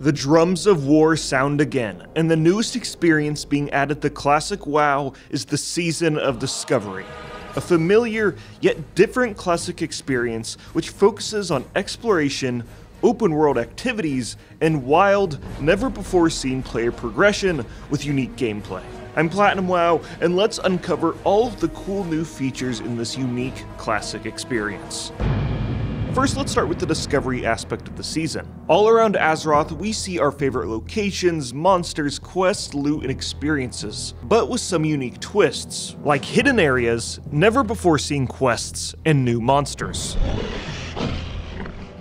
The drums of war sound again, and the newest experience being added to Classic WoW is the Season of Discovery, a familiar yet different classic experience which focuses on exploration, open world activities, and wild, never before seen player progression with unique gameplay. I'm Platinum WoW, and let's uncover all of the cool new features in this unique classic experience. First, let's start with the discovery aspect of the season. All around Azeroth, we see our favorite locations, monsters, quests, loot, and experiences, but with some unique twists, like hidden areas, never before seen quests, and new monsters.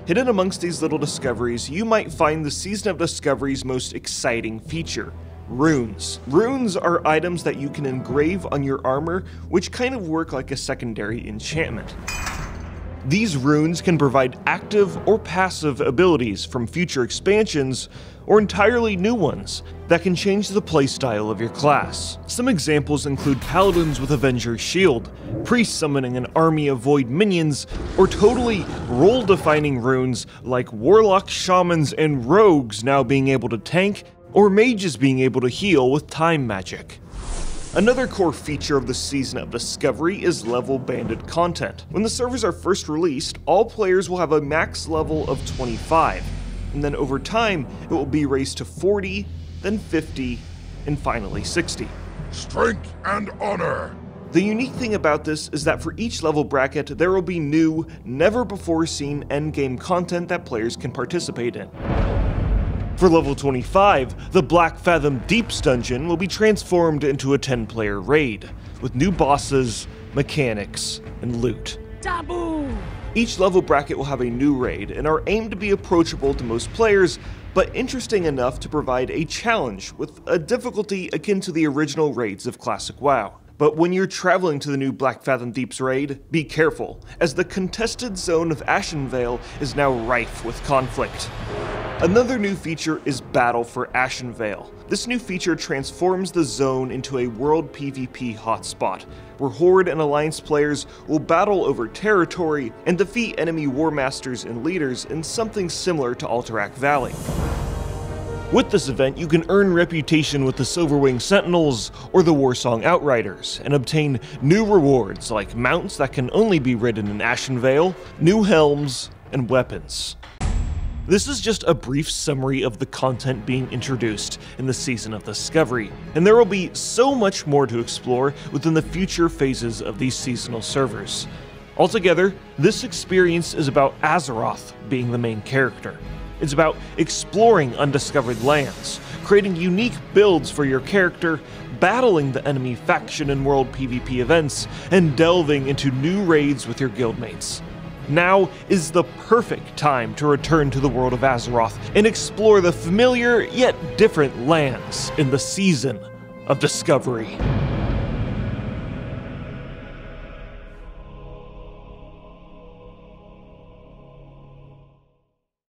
Hidden amongst these little discoveries, you might find the Season of Discovery's most exciting feature: runes. Runes are items that you can engrave on your armor, which kind of work like a secondary enchantment. These runes can provide active or passive abilities from future expansions, or entirely new ones that can change the playstyle of your class. Some examples include paladins with Avenger's Shield, priests summoning an army of void minions, or totally role-defining runes like warlocks, shamans, and rogues now being able to tank, or mages being able to heal with time magic. Another core feature of the Season of Discovery is level-banded content. When the servers are first released, all players will have a max level of 25, and then over time, it will be raised to 40, then 50, and finally 60. Strength and honor! The unique thing about this is that for each level bracket, there will be new, never-before-seen endgame content that players can participate in. For level 25, the Blackfathom Deeps dungeon will be transformed into a 10-player raid, with new bosses, mechanics, and loot. Taboo! Each level bracket will have a new raid and are aimed to be approachable to most players, but interesting enough to provide a challenge with a difficulty akin to the original raids of Classic WoW. But when you're traveling to the new Blackfathom Deeps raid, be careful, as the contested zone of Ashenvale is now rife with conflict. Another new feature is Battle for Ashenvale. This new feature transforms the zone into a world PvP hotspot, where Horde and Alliance players will battle over territory and defeat enemy war masters and leaders in something similar to Alterac Valley. With this event, you can earn reputation with the Silverwing Sentinels or the Warsong Outriders, and obtain new rewards like mounts that can only be ridden in Ashenvale, new helms, and weapons. This is just a brief summary of the content being introduced in the Season of Discovery, and there will be so much more to explore within the future phases of these seasonal servers. Altogether, this experience is about Azeroth being the main character. It's about exploring undiscovered lands, creating unique builds for your character, battling the enemy faction in world PvP events, and delving into new raids with your guildmates. Now is the perfect time to return to the world of Azeroth and explore the familiar yet different lands in the Season of Discovery.